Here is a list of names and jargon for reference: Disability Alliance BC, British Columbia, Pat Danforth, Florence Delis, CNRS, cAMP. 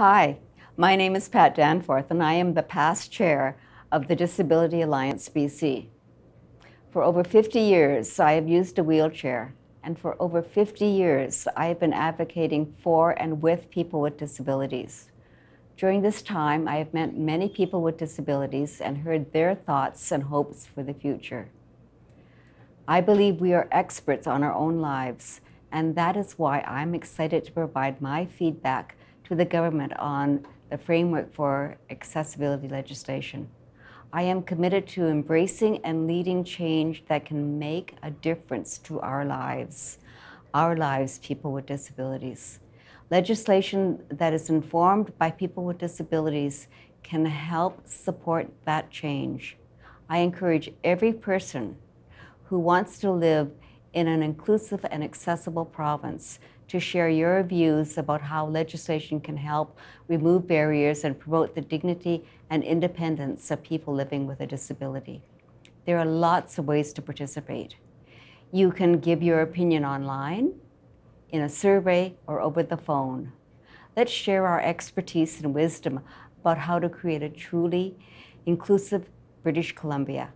Hi, my name is Pat Danforth and I am the past chair of the Disability Alliance BC. For over 50 years I have used a wheelchair, and for over 50 years I have been advocating for and with people with disabilities. During this time I have met many people with disabilities and heard their thoughts and hopes for the future. I believe we are experts on our own lives, and that is why I'm excited to provide my feedback to the government on the framework for accessibility legislation. I am committed to embracing and leading change that can make a difference to our lives, people with disabilities. Legislation that is informed by people with disabilities can help support that change. I encourage every person who wants to live in an inclusive and accessible province to share your views about how legislation can help remove barriers and promote the dignity and independence of people living with a disability. There are lots of ways to participate. You can give your opinion online, in a survey, or over the phone. Let's share our expertise and wisdom about how to create a truly inclusive British Columbia.